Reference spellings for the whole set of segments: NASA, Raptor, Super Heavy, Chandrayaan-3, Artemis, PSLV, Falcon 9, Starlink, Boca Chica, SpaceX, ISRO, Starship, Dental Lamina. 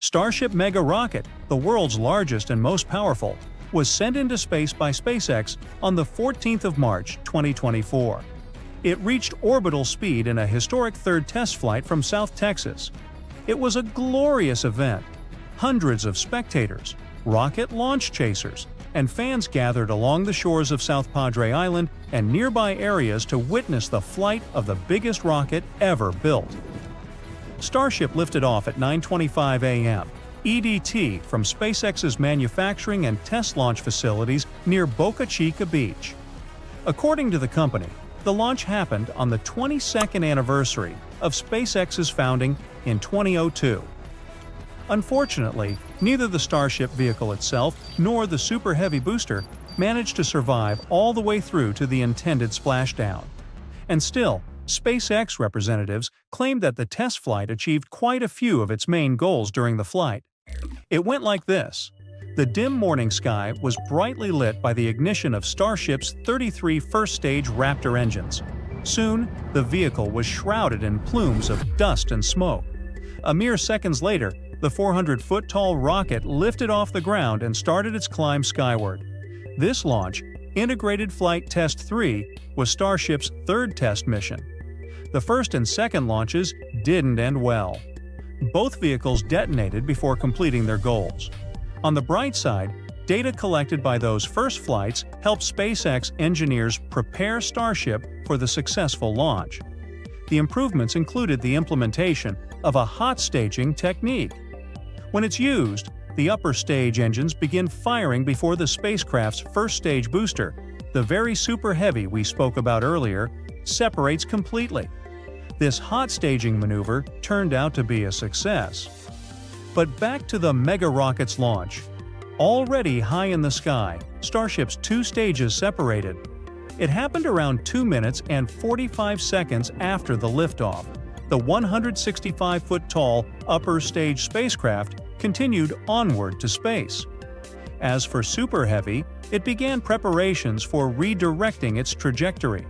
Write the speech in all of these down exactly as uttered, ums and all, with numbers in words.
Starship Mega Rocket, the world's largest and most powerful, was sent into space by SpaceX on the fourteenth of March twenty twenty-four. It reached orbital speed in a historic third test flight from South Texas. It was a glorious event. Hundreds of spectators, rocket launch chasers, and fans gathered along the shores of South Padre Island and nearby areas to witness the flight of the biggest rocket ever built. Starship lifted off at nine twenty-five a m E D T from SpaceX's manufacturing and test launch facilities near Boca Chica Beach. According to the company, the launch happened on the twenty-second anniversary of SpaceX's founding in two thousand two. Unfortunately, neither the Starship vehicle itself nor the Super Heavy booster managed to survive all the way through to the intended splashdown. And still, SpaceX representatives claimed that the test flight achieved quite a few of its main goals during the flight. It went like this. The dim morning sky was brightly lit by the ignition of Starship's thirty-three first-stage Raptor engines. Soon, the vehicle was shrouded in plumes of dust and smoke. A mere seconds later, the four hundred foot tall rocket lifted off the ground and started its climb skyward. This launch, Integrated Flight Test three, was Starship's third test mission. The first and second launches didn't end well. Both vehicles detonated before completing their goals. On the bright side, data collected by those first flights helped SpaceX engineers prepare Starship for the successful launch. The improvements included the implementation of a hot staging technique. When it's used, the upper stage engines begin firing before the spacecraft's first stage booster, the very Super Heavy we spoke about earlier, separates completely. This hot staging maneuver turned out to be a success. But back to the mega rocket's launch. Already high in the sky, Starship's two stages separated. It happened around two minutes and forty-five seconds after the liftoff. The one hundred sixty-five foot tall upper stage spacecraft continued onward to space. As for Super Heavy, it began preparations for redirecting its trajectory.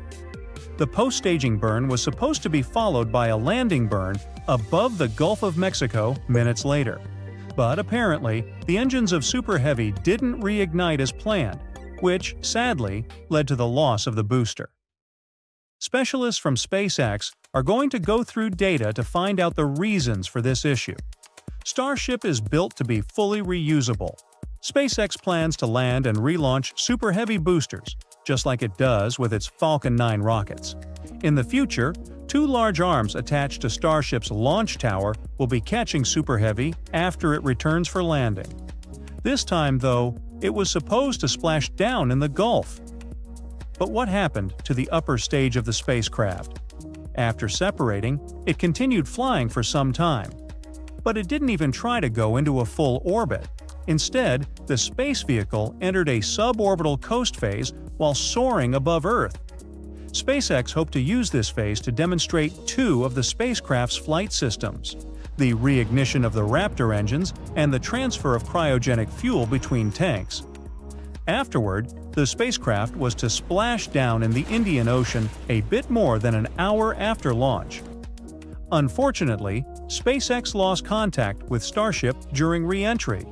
The post-staging burn was supposed to be followed by a landing burn above the Gulf of Mexico minutes later. But apparently, the engines of Super Heavy didn't reignite as planned, which, sadly, led to the loss of the booster. Specialists from SpaceX are going to go through data to find out the reasons for this issue. Starship is built to be fully reusable. SpaceX plans to land and relaunch Super Heavy boosters, just like it does with its Falcon nine rockets. In the future, two large arms attached to Starship's launch tower will be catching Super Heavy after it returns for landing. This time, though, it was supposed to splash down in the Gulf. But what happened to the upper stage of the spacecraft? After separating, it continued flying for some time. But it didn't even try to go into a full orbit. Instead, the space vehicle entered a suborbital coast phase while soaring above Earth. SpaceX hoped to use this phase to demonstrate two of the spacecraft's flight systems: the reignition of the Raptor engines and the transfer of cryogenic fuel between tanks. Afterward, the spacecraft was to splash down in the Indian Ocean a bit more than an hour after launch. Unfortunately, SpaceX lost contact with Starship during re-entry.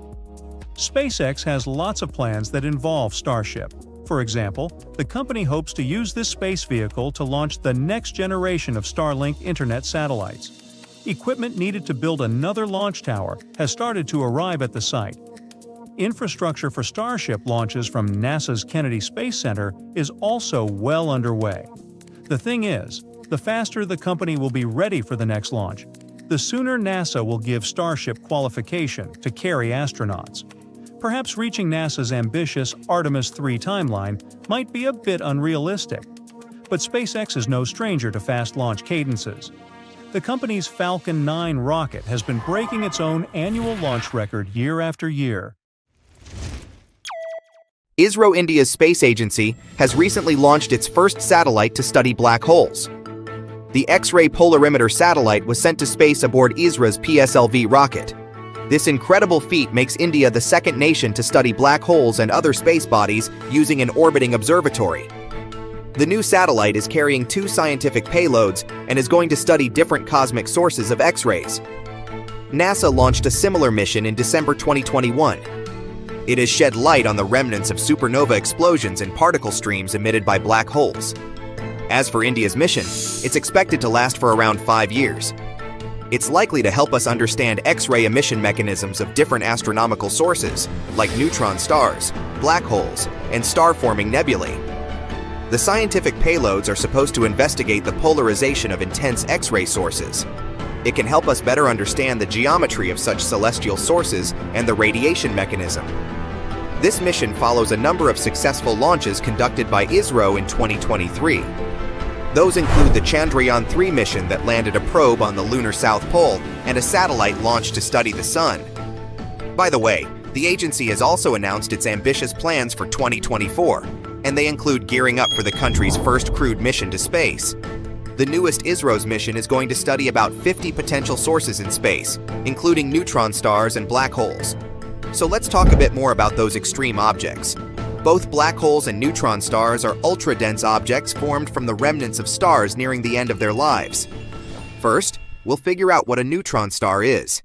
SpaceX has lots of plans that involve Starship. For example, the company hopes to use this space vehicle to launch the next generation of Starlink internet satellites. Equipment needed to build another launch tower has started to arrive at the site. Infrastructure for Starship launches from NASA's Kennedy Space Center is also well underway. The thing is, the faster the company will be ready for the next launch, the sooner NASA will give Starship qualification to carry astronauts. Perhaps reaching NASA's ambitious Artemis three timeline might be a bit unrealistic. But SpaceX is no stranger to fast launch cadences. The company's Falcon nine rocket has been breaking its own annual launch record year after year. ISRO, India's space agency, has recently launched its first satellite to study black holes. The X-ray polarimeter satellite was sent to space aboard ISRO's P S L V rocket. This incredible feat makes India the second nation to study black holes and other space bodies using an orbiting observatory. The new satellite is carrying two scientific payloads and is going to study different cosmic sources of X-rays. NASA launched a similar mission in December twenty twenty-one. It has shed light on the remnants of supernova explosions and particle streams emitted by black holes. As for India's mission, it's expected to last for around five years. It's likely to help us understand X-ray emission mechanisms of different astronomical sources, like neutron stars, black holes, and star-forming nebulae. The scientific payloads are supposed to investigate the polarization of intense X-ray sources. It can help us better understand the geometry of such celestial sources and the radiation mechanism. This mission follows a number of successful launches conducted by ISRO in twenty twenty-three. Those include the Chandrayaan three mission that landed a probe on the lunar South Pole and a satellite launched to study the sun. By the way, the agency has also announced its ambitious plans for twenty twenty-four, and they include gearing up for the country's first crewed mission to space. The newest ISRO's mission is going to study about fifty potential sources in space, including neutron stars and black holes. So let's talk a bit more about those extreme objects. Both black holes and neutron stars are ultra-dense objects formed from the remnants of stars nearing the end of their lives. First, we'll figure out what a neutron star is.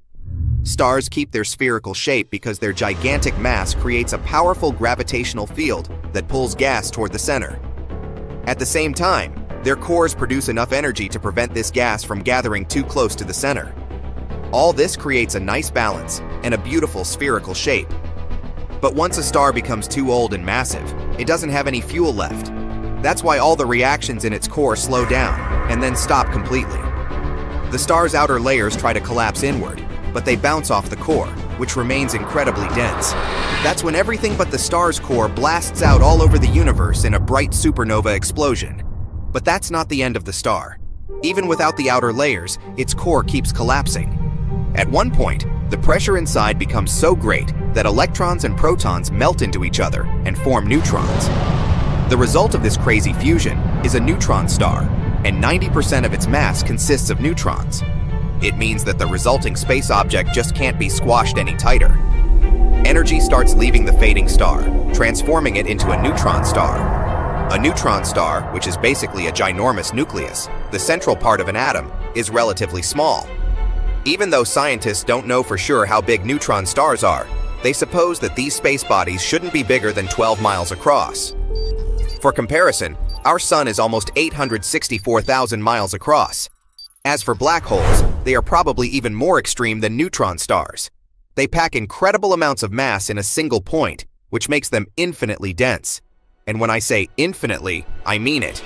Stars keep their spherical shape because their gigantic mass creates a powerful gravitational field that pulls gas toward the center. At the same time, their cores produce enough energy to prevent this gas from gathering too close to the center. All this creates a nice balance and a beautiful spherical shape. But once a star becomes too old and massive, it doesn't have any fuel left. That's why all the reactions in its core slow down and then stop completely. The star's outer layers try to collapse inward, but they bounce off the core, which remains incredibly dense. That's when everything but the star's core blasts out all over the universe in a bright supernova explosion. But that's not the end of the star. Even without the outer layers, its core keeps collapsing. At one point, the pressure inside becomes so great that electrons and protons melt into each other and form neutrons. The result of this crazy fusion is a neutron star, and ninety percent of its mass consists of neutrons. It means that the resulting space object just can't be squashed any tighter. Energy starts leaving the fading star, transforming it into a neutron star. A neutron star, which is basically a ginormous nucleus, the central part of an atom, is relatively small. Even though scientists don't know for sure how big neutron stars are, they suppose that these space bodies shouldn't be bigger than twelve miles across. For comparison, our Sun is almost eight hundred sixty-four thousand miles across. As for black holes, they are probably even more extreme than neutron stars. They pack incredible amounts of mass in a single point, which makes them infinitely dense. And when I say infinitely, I mean it.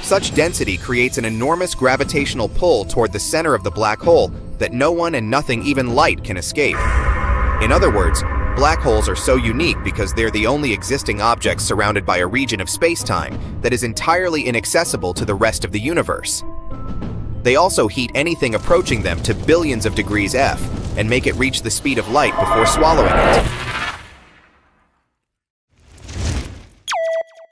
Such density creates an enormous gravitational pull toward the center of the black hole that no one and nothing, even light, can escape. In other words, black holes are so unique because they're the only existing objects surrounded by a region of space-time that is entirely inaccessible to the rest of the universe. They also heat anything approaching them to billions of degrees F and make it reach the speed of light before swallowing it.